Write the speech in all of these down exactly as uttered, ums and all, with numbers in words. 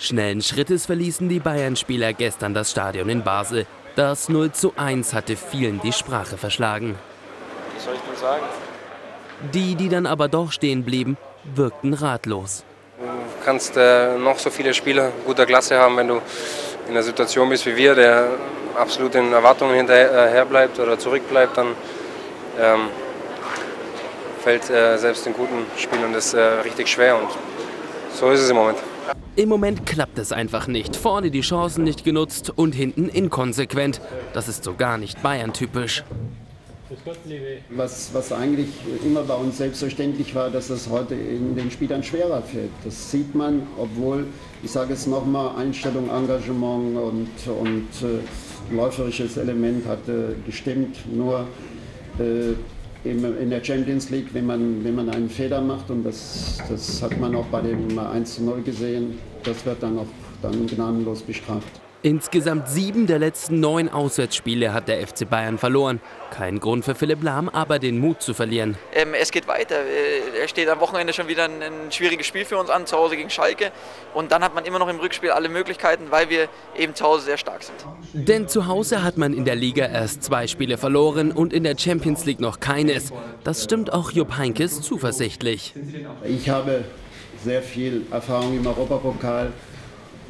Schnellen Schrittes verließen die Bayern-Spieler gestern das Stadion in Basel. Das null zu eins hatte vielen die Sprache verschlagen. Was soll ich denn sagen? Die, die dann aber doch stehen blieben, wirkten ratlos. Du kannst äh, noch so viele Spieler guter Klasse haben, wenn du in einer Situation bist wie wir, der absolut den Erwartungen hinterher bleibt oder zurückbleibt, dann ähm, fällt äh, selbst den guten Spielern das äh, richtig schwer und so ist es im Moment. Im Moment klappt es einfach nicht. Vorne die Chancen nicht genutzt und hinten inkonsequent. Das ist so gar nicht Bayern-typisch. Was, was eigentlich immer bei uns selbstverständlich war, dass es heute in den Spielern schwerer fällt. Das sieht man, obwohl, ich sage es nochmal, Einstellung, Engagement und, und äh, läuferisches Element hat äh, gestimmt. Nur äh, in der Champions League, wenn man, wenn man einen Fehler macht, und das, das hat man auch bei dem eins zu null gesehen, das wird dann auch dann gnadenlos bestraft. Insgesamt sieben der letzten neun Auswärtsspiele hat der F C Bayern verloren. Kein Grund für Philipp Lahm, aber den Mut zu verlieren. Ähm, es geht weiter. Es steht am Wochenende schon wieder ein, ein schwieriges Spiel für uns an, zu Hause gegen Schalke. Und dann hat man immer noch im Rückspiel alle Möglichkeiten, weil wir eben zu Hause sehr stark sind. Denn zu Hause hat man in der Liga erst zwei Spiele verloren und in der Champions League noch keines. Das stimmt auch Jupp Heynckes zuversichtlich. Ich habe sehr viel Erfahrung im Europapokal.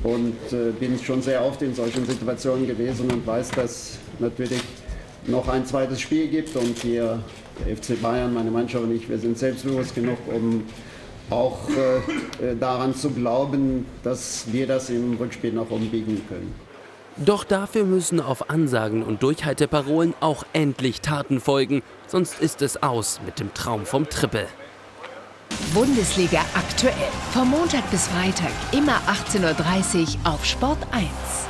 Und äh, bin schon sehr oft in solchen Situationen gewesen und weiß, dass natürlich noch ein zweites Spiel gibt. Und wir, der F C Bayern, meine Mannschaft und ich, wir sind selbstbewusst genug, um auch äh, daran zu glauben, dass wir das im Rückspiel noch umbiegen können. Doch dafür müssen auf Ansagen und Durchhalteparolen auch endlich Taten folgen. Sonst ist es aus mit dem Traum vom Triple. Bundesliga aktuell. Vom Montag bis Freitag immer achtzehn Uhr dreißig auf Sport eins.